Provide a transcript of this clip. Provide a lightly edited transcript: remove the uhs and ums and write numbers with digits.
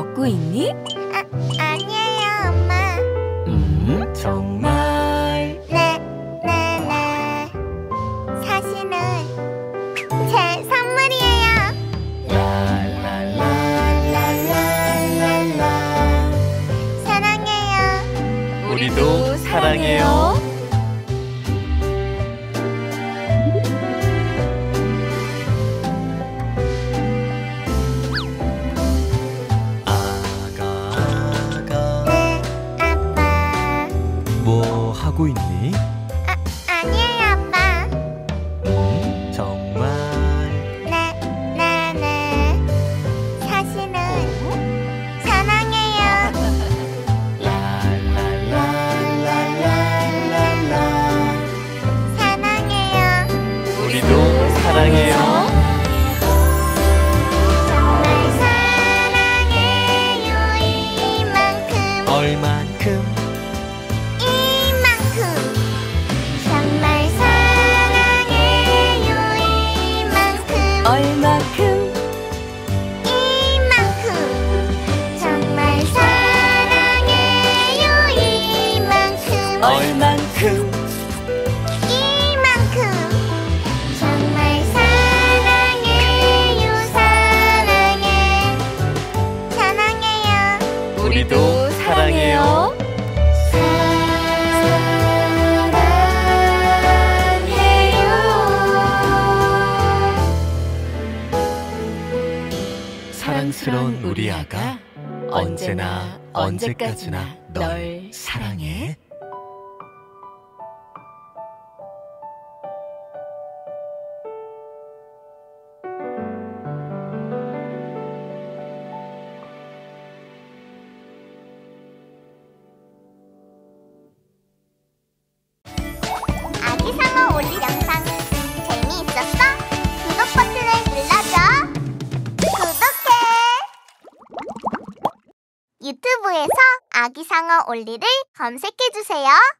먹고 있니? 아니에요, 엄마. 정말? 네. 사실은 제 선물이에요. 랄랄랄랄랄랄라. 사랑해요. 우리도 사랑해요. 하고 있니? 아니에요, 아빠. 정말? 네. 사실은 사랑해요. 랄랄랄랄랄랄라. 사랑해요. 우리도 사랑해요. 얼만큼? 이만큼. 정말 사랑해요. 이만큼. 얼만큼? 이만큼. 정말 사랑해요. 사랑해요. 우리도 사랑해요. 사랑스러운 우리 아가, 언제나 언제까지나 널 사랑해. 아기상어 올리 영상 재미있었어? 구독 버튼을 눌러줘. 유튜브에서 아기상어 올리를 검색해주세요.